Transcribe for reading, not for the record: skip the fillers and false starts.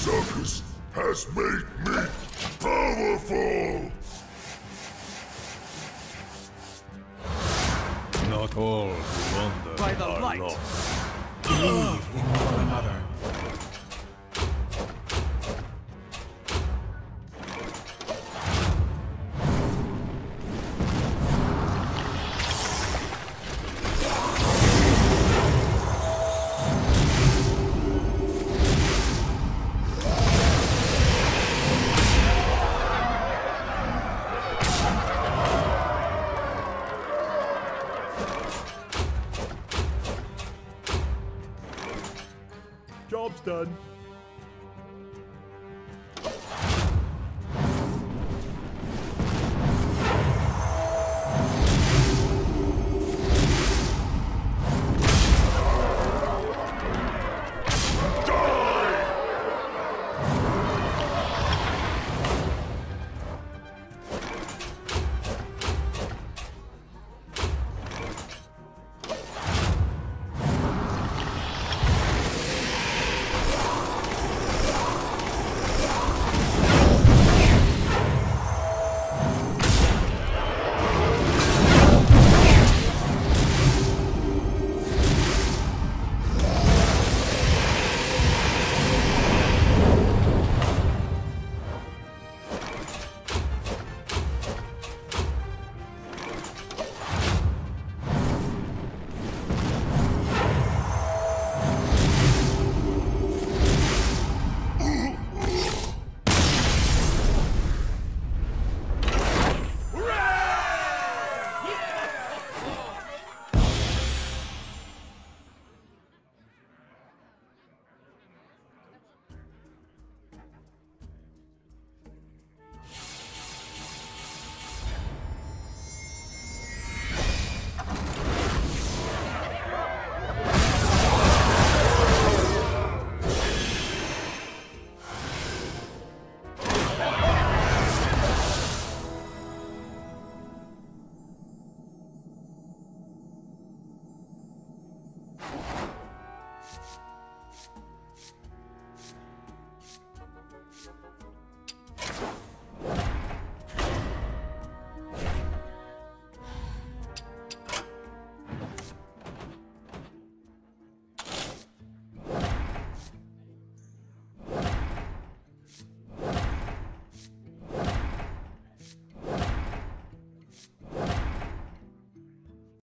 circus has made me powerful! Not all who wander by the are light. Lost. Believe in one another. Job's done.